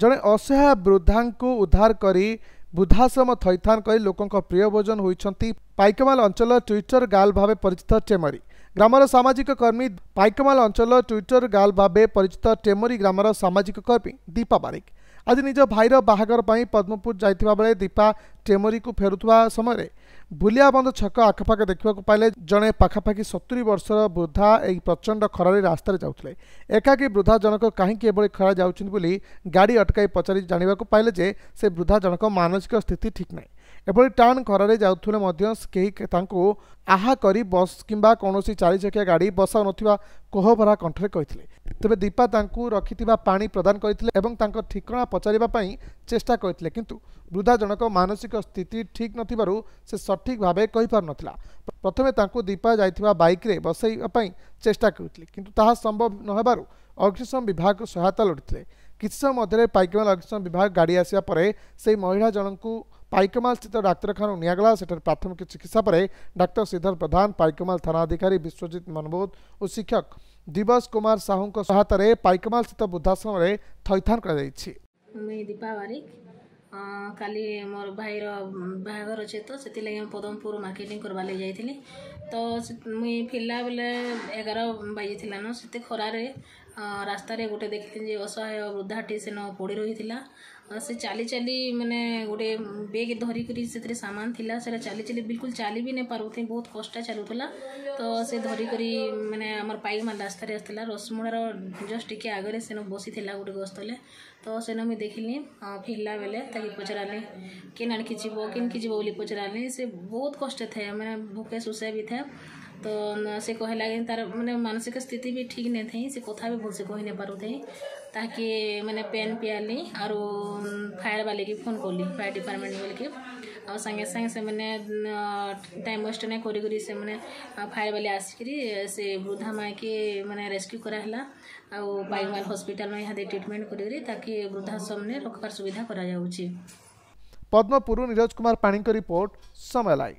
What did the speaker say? जड़े असहाय वृद्धा को उद्धार कर वृद्धाश्रम थैथान कही लोकों प्रियभोजन होती पाइकमाल अंचल ट्विटर गाल भाव परिचित टेमरी ग्रामर सामाजिक कर्मी पाइकमाल अंचल ट्विटर गाल भाव परिचित टेमरी ग्रामर सामाजिक कर्मी दीपा बारिक आज निज भाईर बाहागर पद्मपुर जाता बेले दीपा टेमरी को फेरुवा समय बुलियाबंद छक आखपाखे देखा पाइले जड़े पखापाखि 70 वर्षर वृद्धा एक प्रचंड खरारे रास्तार जाते एकाकी वृद्धा जनक कहीं खरा जाऊँगी गाड़ी अटकाई पचारि जानवाक पाइले जे से वृद्धा जनक मानसिक स्थिति ठीक ना एभली टाण खरारे जाऊँ आहा करी बस किंबा कौन चारिचकिया गाड़ी बसा ना कोहभरा कंठरे कहते तेरे दीपा रखि पानी प्रदान करते ठिकना पचारापी चेष्टा करते किंतु वृद्धा जनक मानसिक स्थिति ठीक न से सठिक भाव कही पार ना प्रथमे तांकु दीपा जाइथिबा बाइक रे बसैबापई चेष्टा करथिले किंतु ताहा संभव नहबारु अग्निशम विभाग सहायता लोड़िथिले। किछि समय मध्यरे पाइकमाल अग्निशम विभाग गाड़ी आसिया परे सेही महिला जनकु पाइकमाल स्थित डाक्तखाना नियागला सेठार प्राथमिक चिकित्सा पर डाक्टर श्रीधर प्रधान पाइकमाल थानाधिकारी विश्वजित मनबोध और शिक्षक दिवस कुमार साहू सहायतार पाइकमाल स्थित वृद्धाश्रम में थैथान करा जायछि। काली मोर भाईर बाहागर अच्छे तो से लगे पदमपुर मार्केटिंग करवा लगे जाइली तो मुई फिरला बेले 11 बजे न से खरारे रास्तार गोटे देखली असहाय वृद्धाटी से न पड़ी रही था से चली चली मैंने गोटे बेग धरिकी से सामान थिला से चली चली बिल्कुल चली भी नहीं पार्टी बहुत कष्ट चलूला तो से धरिक मैंने आमर पाइकमाल रास्तार आसला रसमुणार जस्ट टी आगे से बसी गोटे गस तले तो से मुझे देखिली फिरला बेले पचरानी किन कि पचरानी से बहुत कष्ट था मैंने भूखे शोषा भी था तो से कहला तार मैंने मानसिक स्थिति भी ठीक नहीं थी से कथा भी भलसे कही नहीं पार्थे ताकि मैंने पेन पियाली और फायर वाले की फोन कली फायर डिपार्टमेंट वाले की और संगे संगे से मैंने टाइम वेस्ट नहीं करी से मैंने फायर वाले आसिक से वृद्धा माँ के मैंने रेस्क्यू कराला और पाइकमाल हॉस्पिटल में यहाँ ट्रिटमेंट करके वृद्धाश्रम में रखबार सुविधा करा जाउछि। पद्मपुर नीरज कुमार पाणी की रिपोर्ट समय लाइव।